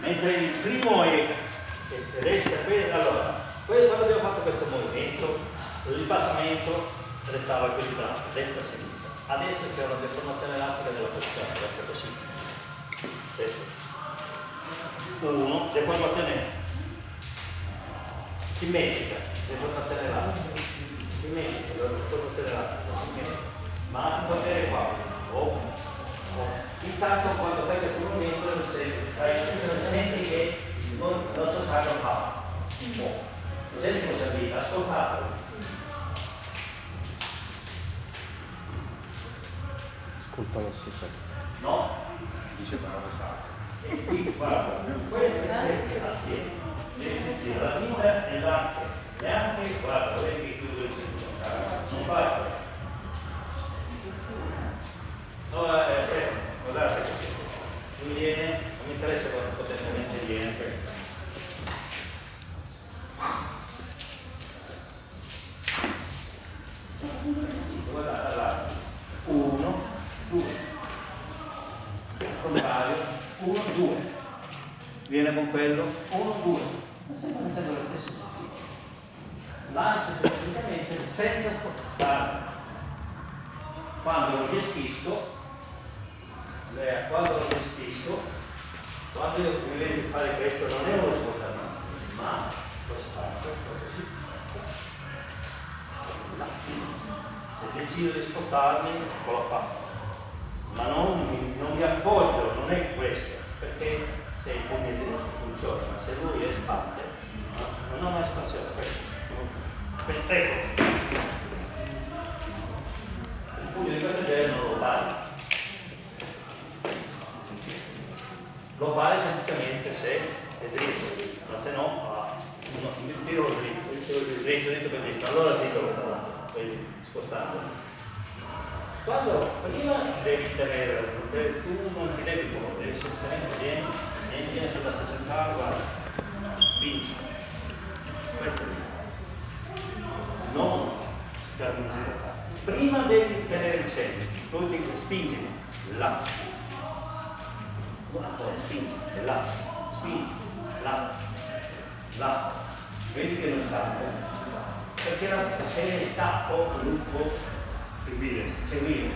mentre il primo è destra, allora quando abbiamo fatto questo movimento, il passamento restava equilibrato, destra sinistra. Adesso c'è una deformazione elastica della postura, perché è così. Questo. Uno, deformazione simmetrica, deformazione elastica. Simmetrica, deformazione elastica, simmetrica. Ma potere qua. Intanto quando fai questo movimento senti che non so se lo fa. Lo senti come serviva, ascoltatelo. No, dice parole sacre. Qui guarda, queste assieme, devi sentire la vita e l'arte, e anche guarda, vedi che chiudo il senso, non basta. No, guardate così, mi viene, non mi interessa quanto potenzialmente viene questo. Guardate l'arte. Uno. 2, contrario, 1, 2, viene con quello, 1, 2, non stiamo mettendo lo stesso motivo, lancio tecnicamente senza sportarlo, quando io mi vedo di fare questo non è uno spostamento, ma lo spazio così, se decido di spostarmi, con la palla. Ma non mi appoggio, non è questo, perché se il pugno non funziona, ma se lui è spalle, non ha mai espansione, questo. Ecco, il pugno di questo genere non lo vale. Lo vale semplicemente se è dritto, ma se no il tiro dritto, dritto per dritto, allora si trova tra l'altro, quindi spostandolo. Quando prima devi tenere, tu non ti devi muovere, devi semplicemente vieni sulla 60, guarda, spingi. Questo è non scarnizzare. Prima devi tenere il centro, poi ti spingi là. Guarda, spingi, là, spingi, là, là. Vedi che non sta, perché se sta o gruppo. Seguire,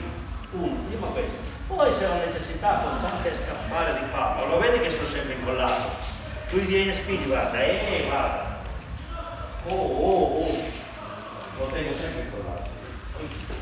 prima questo, poi se ho necessità posso anche scappare di palla, lo vedi che sono sempre incollato, lui viene e spingi, guarda, guarda, lo tengo sempre incollato.